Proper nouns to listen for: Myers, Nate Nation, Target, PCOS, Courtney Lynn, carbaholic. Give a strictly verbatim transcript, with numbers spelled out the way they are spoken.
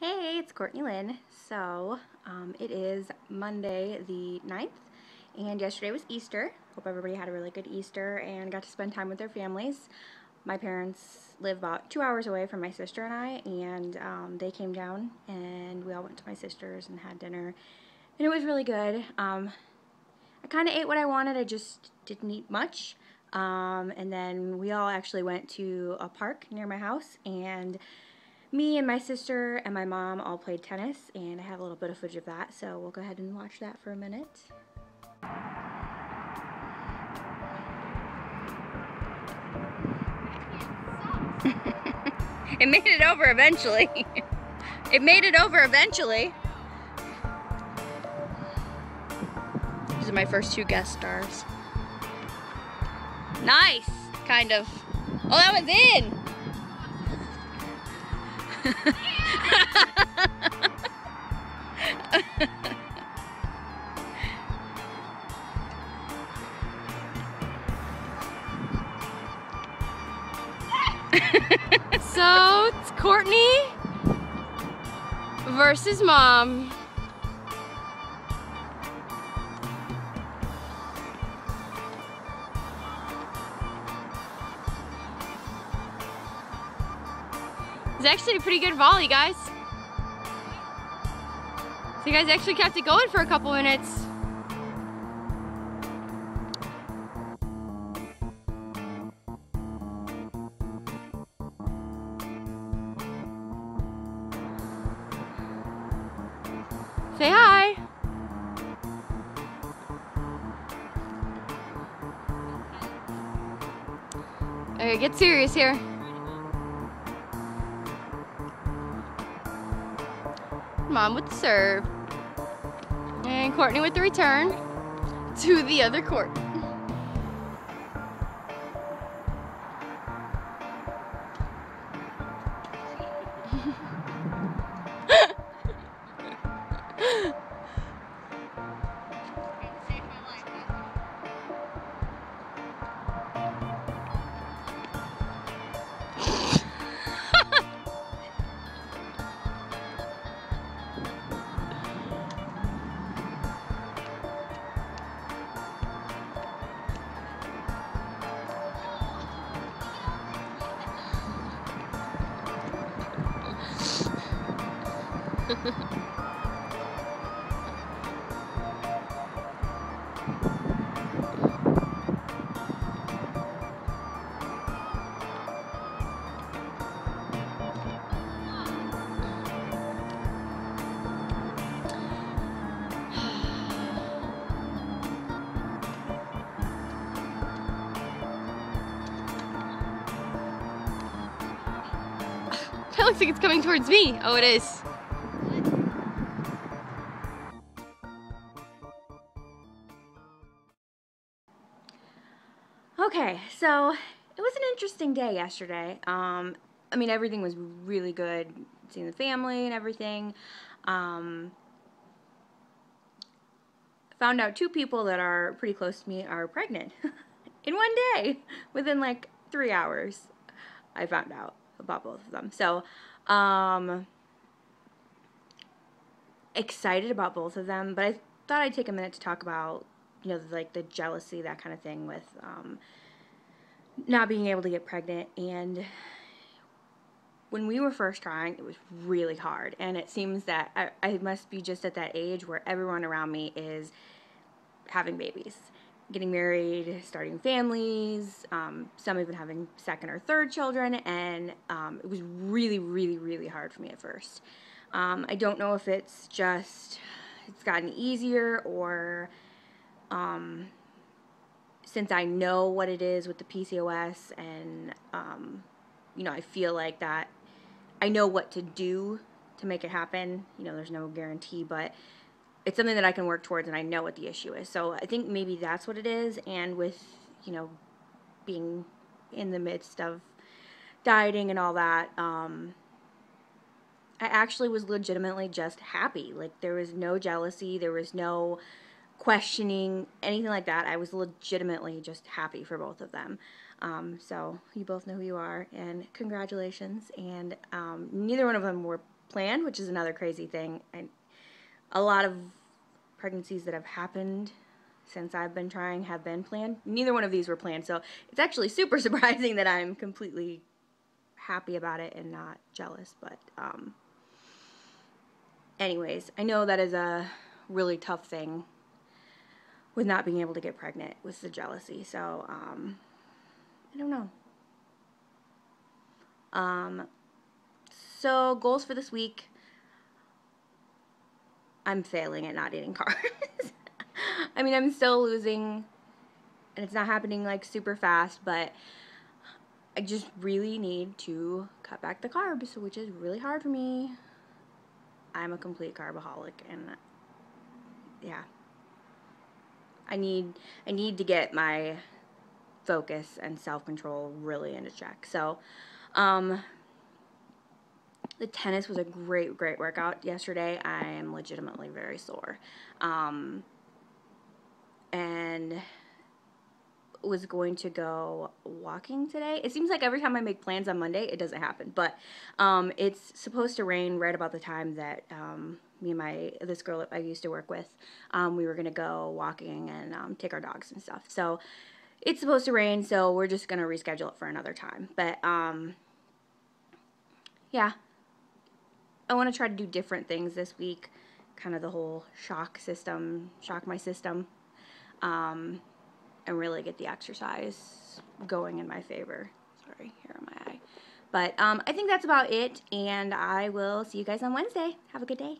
Hey, it's Courtney Lynn. So, um, it is Monday the ninth, and yesterday was Easter. Hope everybody had a really good Easter and got to spend time with their families. My parents live about two hours away from my sister and I, and um, they came down, and we all went to my sister's and had dinner, and it was really good. Um, I kind of ate what I wanted. I just didn't eat much. Um, and then we all actually went to a park near my house, and me and my sister and my mom all played tennis, and I have a little bit of footage of that, so we'll go ahead and watch that for a minute. It made it over eventually. It made it over eventually. These are my first two guest stars. Nice, kind of. Oh, that was in. So it's Courtney versus Mom. It's actually a pretty good volley, guys. So you guys actually kept it going for a couple minutes. Say hi. Okay, get serious here. Mom with the serve, and Courtney with the return to the other court. That looks like it's coming towards me. Oh, it is. Okay, so it was an interesting day yesterday. Um, I mean, everything was really good, seeing the family and everything. Um, found out two people that are pretty close to me are pregnant in one day, within like three hours. I found out about both of them. So, um, excited about both of them, but I thought I'd take a minute to talk about, you know, like the jealousy, that kind of thing with, um, not being able to get pregnant. And when we were first trying, it was really hard. And it seems that I, I must be just at that age where everyone around me is having babies, getting married, starting families, um, some even having second or third children, and um, it was really, really, really hard for me at first. Um, I don't know if it's just, it's gotten easier, or um, since I know what it is with the P C O S, and, um, you know, I feel like that, I know what to do to make it happen. You know, there's no guarantee, but it's something that I can work towards, and I know what the issue is. So I think maybe that's what it is. And with, you know, being in the midst of dieting and all that, um, I actually was legitimately just happy. Like, there was no jealousy. There was no questioning, anything like that. I was legitimately just happy for both of them. Um, so you both know who you are, and congratulations. And um, neither one of them were planned, which is another crazy thing. I, a lot of pregnancies that have happened since I've been trying have been planned. Neither one of these were planned, so it's actually super surprising that I'm completely happy about it and not jealous. But um, anyways, I know that is a really tough thing with not being able to get pregnant, with the jealousy. So um, I don't know. Um, so goals for this week. I'm failing at not eating carbs. I mean, I'm still losing, and it's not happening like super fast, but I just really need to cut back the carbs, which is really hard for me. I'm a complete carbaholic, and yeah, I need I need to get my focus and self-control really into check. So um the tennis was a great great workout yesterday. I am legitimately very sore, um and was going to go walking today. It seems like every time I make plans on Monday, it doesn't happen. But um, it's supposed to rain right about the time that um, me and my this girl I used to work with, um, we were gonna go walking and um, take our dogs and stuff. So it's supposed to rain, so we're just gonna reschedule it for another time. But um, yeah, I want to try to do different things this week. Kind of the whole shock system, shock my system. Um, and really get the exercise going in my favor. Sorry, here on my eye. But um, I think that's about it, and I will see you guys on Wednesday. Have a good day.